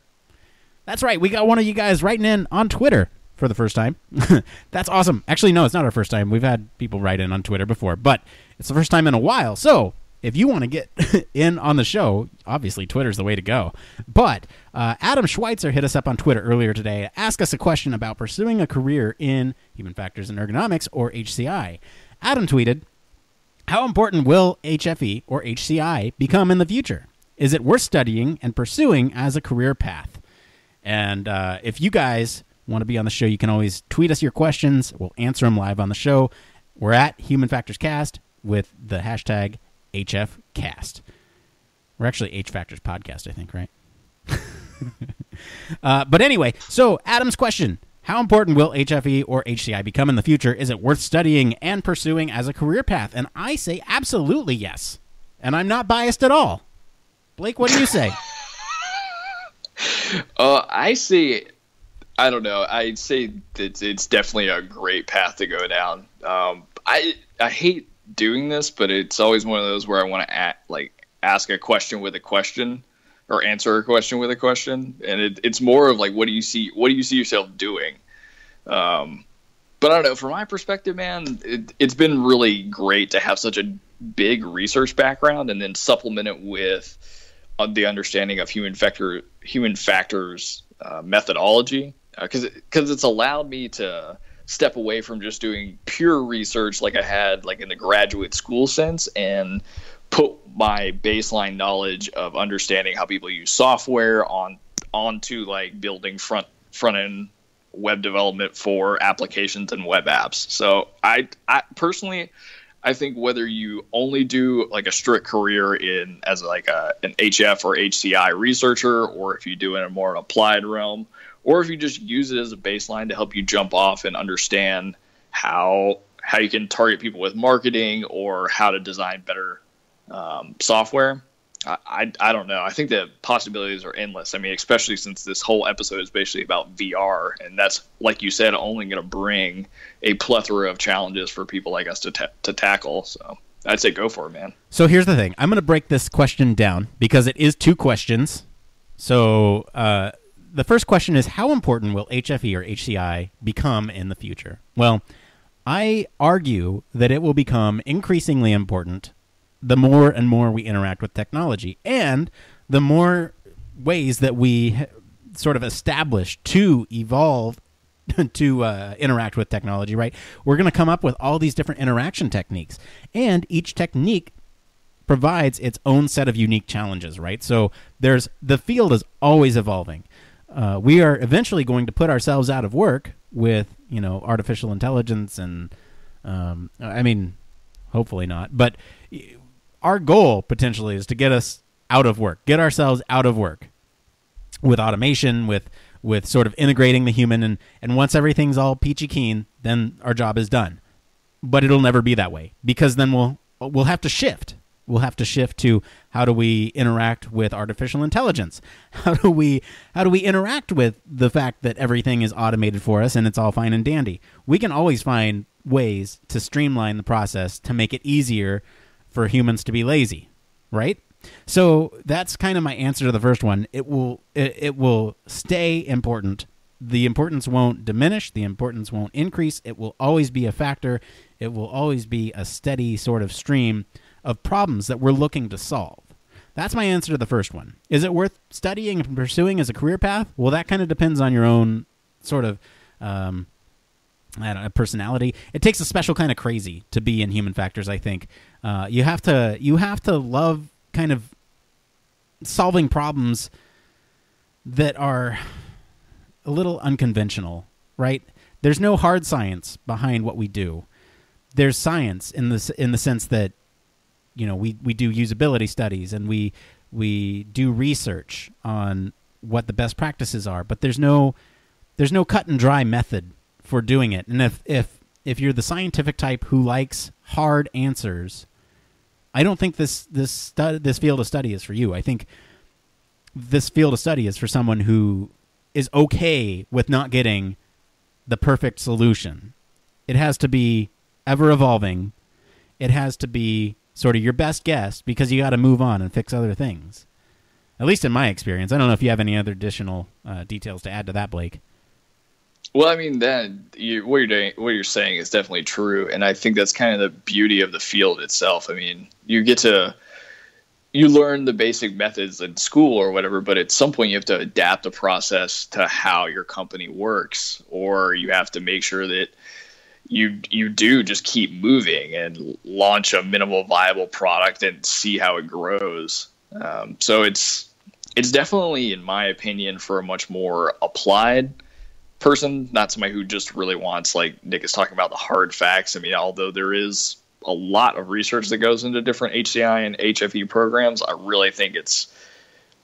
That's right. We got one of you guys writing in on Twitter. For the first time. That's awesome. Actually, no, it's not our first time. We've had people write in on Twitter before, but it's the first time in a while. So if you want to get in on the show, obviously Twitter's the way to go. But uh, Adam Schweitzer hit us up on Twitter earlier today to ask us a question about pursuing a career in human factors and ergonomics, or H C I. Adam tweeted, "How important will H F E or H C I become in the future? Is it worth studying and pursuing as a career path?" And uh, if you guys... want to be on the show, you can always tweet us your questions. We'll answer them live on the show. We're at Human Factors Cast with the hashtag H F Cast. We're actually H Factors Podcast, I think, right? uh, but anyway, so Adam's question, how important will H F E or H C I become in the future? Is it worth studying and pursuing as a career path? And I say absolutely yes. And I'm not biased at all. Blake, what do you say? uh, I say... I don't know. I'd say that it's definitely a great path to go down. Um, I I hate doing this, but it's always one of those where I want to like ask a question with a question, or answer a question with a question, and it, it's more of like, what do you see? What do you see yourself doing? Um, but I don't know. From my perspective, man, it, it's been really great to have such a big research background and then supplement it with uh, the understanding of human factor human factors uh, methodology. Because uh, because it, it's allowed me to step away from just doing pure research like I had like in the graduate school sense, and put my baseline knowledge of understanding how people use software on onto like building front front end web development for applications and web apps. So I, I personally I think whether you only do like a strict career in as like a an H F or H C I researcher, or if you do it in a more applied realm, or if you just use it as a baseline to help you jump off and understand how how you can target people with marketing, or how to design better um, software. I, I, I don't know. I think the possibilities are endless. I mean, especially since this whole episode is basically about V R. And that's, like you said, only going to bring a plethora of challenges for people like us to, ta to tackle. So I'd say go for it, man. So here's the thing. I'm going to break this question down because it is two questions. So... Uh, the first question is, how important will H F E or H C I become in the future? Well, I argue that it will become increasingly important the more and more we interact with technology, and the more ways that we sort of established to evolve to uh, interact with technology, right? We're going to come up with all these different interaction techniques, and each technique provides its own set of unique challenges, right? So there's the field is always evolving. Uh, we are eventually going to put ourselves out of work with, you know, artificial intelligence and, um, I mean, hopefully not, but our goal potentially is to get us out of work, get ourselves out of work with automation, with, with sort of integrating the human. And, and once everything's all peachy keen, then our job is done. But it'll never be that way, because then we'll, we'll have to shift. We'll have to shift to how do we interact with artificial intelligence? How do we how do we interact with the fact that everything is automated for us and it's all fine and dandy? We can always find ways to streamline the process to make it easier for humans to be lazy, right? So that's kind of my answer to the first one. It will it, it will stay important. The importance won't diminish. The importance won't increase. It will always be a factor. It will always be a steady sort of stream of problems that we're looking to solve. That's my answer to the first one. Is it worth studying and pursuing as a career path? Well, that kind of depends on your own sort of um, I don't know, personality. It takes a special kind of crazy to be in human factors, I think. Uh, you have to you have to love kind of solving problems that are a little unconventional, right? There's no hard science behind what we do. There's science in the in the sense that, you know, we, we do usability studies and we we do research on what the best practices are, but there's no there's no cut and dry method for doing it. And if if if you're the scientific type who likes hard answers, I don't think this this stu this field of study is for you. I think this field of study is for someone who is okay with not getting the perfect solution. It has to be ever evolving. It has to be sort of your best guess, because you got to move on and fix other things. At least in my experience. I don't know if you have any other additional uh, details to add to that, Blake. Well, I mean, that you, what you're doing, what you're saying is definitely true, and I think that's kind of the beauty of the field itself. I mean, you get to you learn the basic methods in school or whatever, but at some point you have to adapt a process to how your company works, or you have to make sure that you you do just keep moving and launch a minimal viable product and see how it grows. Um, so it's it's definitely, in my opinion, for a much more applied person, not somebody who just really wants, like Nick is talking about, the hard facts. I mean, although there is a lot of research that goes into different H C I and H F E programs, I really think it's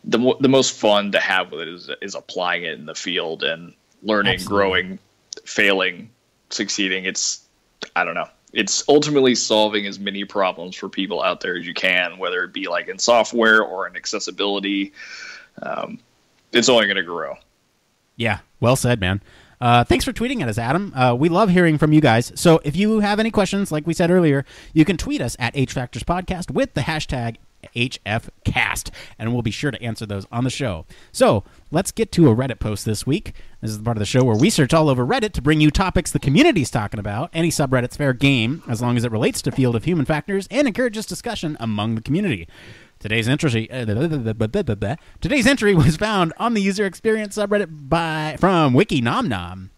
the, the most fun to have with it is, is applying it in the field and learning, Absolutely. growing, failing, succeeding. It's, I don't know, it's ultimately solving as many problems for people out there as you can, whether it be like in software or in accessibility. Um, it's only going to grow. Yeah. Well said, man. Uh, thanks for tweeting at us, Adam. Uh, we love hearing from you guys. So if you have any questions, like we said earlier, you can tweet us at H Factors Podcast with the hashtag H F Cast, and we'll be sure to answer those on the show. So let's get to a Reddit post this week. This is the part of the show where we search all over Reddit to bring you topics the community's talking about. Any subreddit's fair game, as long as it relates to the field of human factors and encourages discussion among the community. Today's entry, uh, today's entry was found on the user experience subreddit by from WikiNomNom,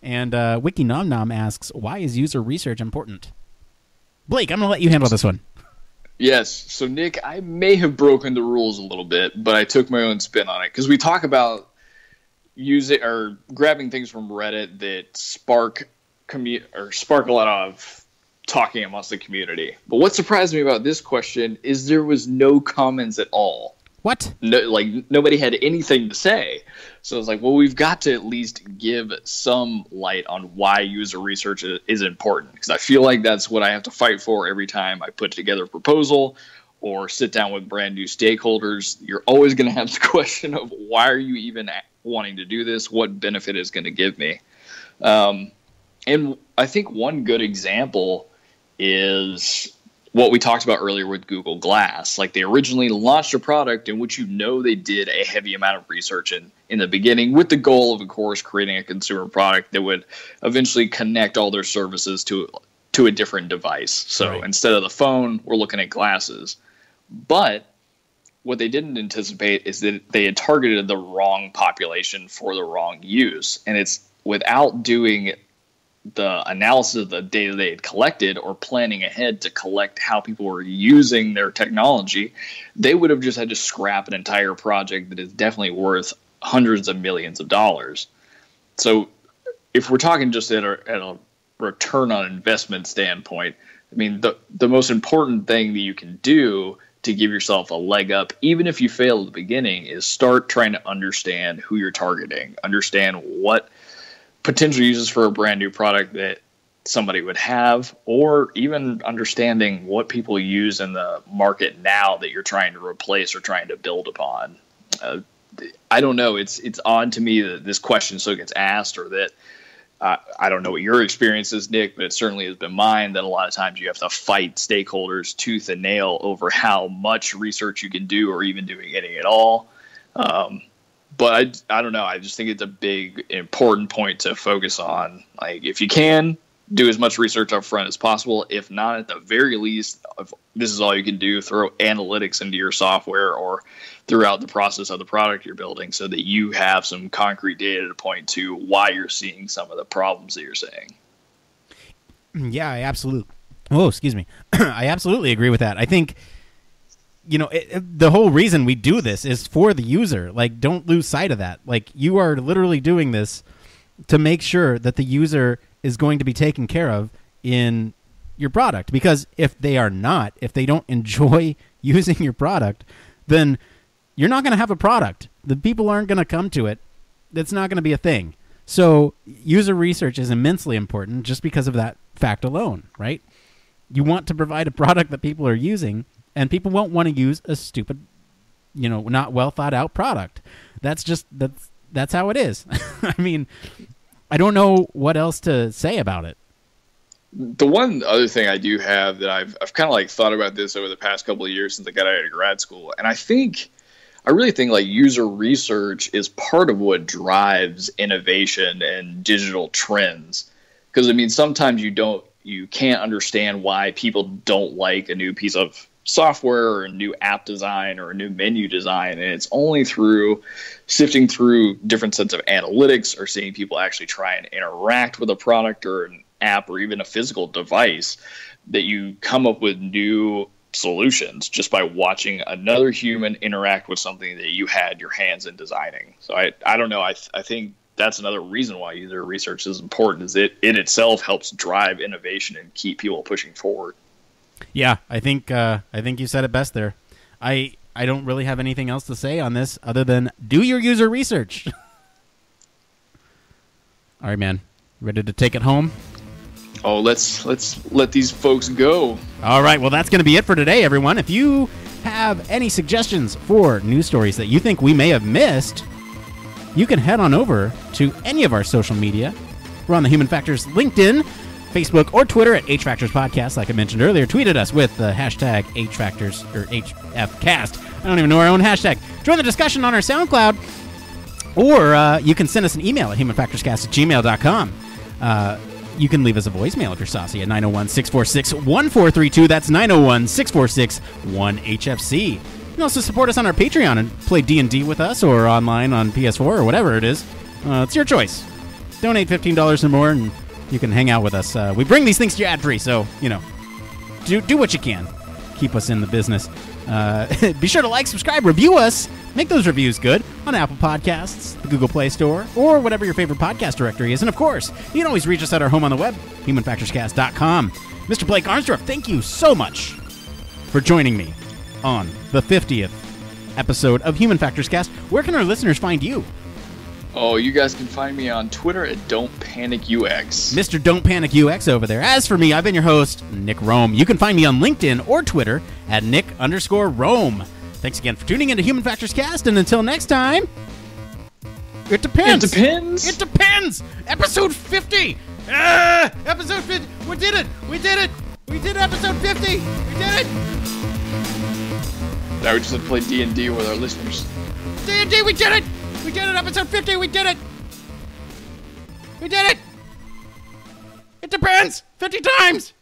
and uh, WikiNomNom asks, "Why is user research important?" Blake, I'm gonna let you handle this one. Yes. So, Nick, I may have broken the rules a little bit, but I took my own spin on it, because we talk about using or grabbing things from Reddit that spark commu or spark a lot of talking amongst the community. But what surprised me about this question is there was no comments at all. What? No, like nobody had anything to say. So I was like, well, we've got to at least give some light on why user research is important, because I feel like that's what I have to fight for every time I put together a proposal or sit down with brand new stakeholders. You're always going to have the question of, why are you even wanting to do this? What benefit is going to give me? Um, and I think one good example is what we talked about earlier with Google Glass. Like, they originally launched a product in which, you know, they did a heavy amount of research in, in the beginning, with the goal of, of course, creating a consumer product that would eventually connect all their services to, to a different device. So right. Instead of the phone, we're looking at glasses. But what they didn't anticipate is that they had targeted the wrong population for the wrong use. And it's without doing the analysis of the data they had collected or planning ahead to collect how people were using their technology, they would have just had to scrap an entire project that is definitely worth hundreds of millions of dollars. So if we're talking just at a, at a return on investment standpoint, I mean, the, the most important thing that you can do to give yourself a leg up, even if you fail at the beginning, is start trying to understand who you're targeting, understand what potential uses for a brand new product that somebody would have, or even understanding what people use in the market now that you're trying to replace or trying to build upon. Uh, I don't know. It's it's odd to me that this question so gets asked, or that uh, I don't know what your experience is, Nick, but it certainly has been mine that a lot of times you have to fight stakeholders tooth and nail over how much research you can do or even doing any at all. Um, but I, I don't know. I just think it's a big, important point to focus on. Like, if you can, do as much research up front as possible. If not, at the very least, if this is all you can do, throw analytics into your software or throughout the process of the product you're building so that you have some concrete data to point to why you're seeing some of the problems that you're seeing. Yeah, I absolutely. Oh, excuse me. I absolutely agree with that. I think, you know, it, it, the whole reason we do this is for the user. Like, don't lose sight of that. Like, you are literally doing this to make sure that the user is going to be taken care of in your product. Because if they are not, if they don't enjoy using your product, then you're not going to have a product. The people aren't going to come to it. That's not going to be a thing. So user research is immensely important just because of that fact alone, right? You want to provide a product that people are using, and people won't want to use a stupid, you know, not well thought out product. That's just, that's, that's how it is. I mean, I don't know what else to say about it. The one other thing I do have that I've I've kind of like thought about this over the past couple of years since I got out of grad school, and I think I really think like user research is part of what drives innovation and digital trends. Because I mean, sometimes you don't you can't understand why people don't like a new piece of software or a new app design or a new menu design, and it's only through sifting through different sets of analytics or seeing people actually try and interact with a product or an app or even a physical device that you come up with new solutions just by watching another human interact with something that you had your hands in designing. So I, I don't know. I, th- I think that's another reason why user research is important, is it, it itself helps drive innovation and keep people pushing forward. Yeah, I think uh, I think you said it best there. I I don't really have anything else to say on this other than do your user research. All right, man. Ready to take it home? Oh, let's let's let these folks go. All right. Well, that's going to be it for today, everyone. If you have any suggestions for news stories that you think we may have missed, you can head on over to any of our social media. We're on the Human Factors LinkedIn, Facebook, or Twitter at HFactors Podcast. Like I mentioned earlier, tweeted us with the hashtag HFactors or HFCast. I don't even know our own hashtag. Join the discussion on our SoundCloud, or uh, you can send us an email at humanfactorscast at gmail dot com. Uh, you can leave us a voicemail if you're saucy at nine oh one, six four six, one four three two. That's nine oh one, six four six, one H F C. You can also support us on our Patreon and play D and D with us, or online on P S four or whatever it is. Uh, it's your choice. Donate fifteen dollars or more and you can hang out with us. Uh, we bring these things to you ad-free, so, you know, do do what you can. Keep us in the business. Uh, be sure to like, subscribe, review us. Make those reviews good on Apple Podcasts, the Google Play Store, or whatever your favorite podcast directory is. And, of course, you can always reach us at our home on the web, human factors cast dot com. Mister Blake Arnsdorff, thank you so much for joining me on the fiftieth episode of Human Factors Cast. Where can our listeners find you? Oh, you guys can find me on Twitter at Don't Panic U X. Mister Don't Panic U X over there. As for me, I've been your host, Nick Rome. You can find me on LinkedIn or Twitter at Nick underscore Rome. Thanks again for tuning into Human Factors Cast, and until next time, it depends. It depends. It depends. Episode fifty. Ah, episode fifty. We did it. We did it. We did episode fifty. We did it. Now we just have to play D and D with our listeners. D and D, we did it. We did it, episode fifty, we did it! We did it! It depends! fifty times!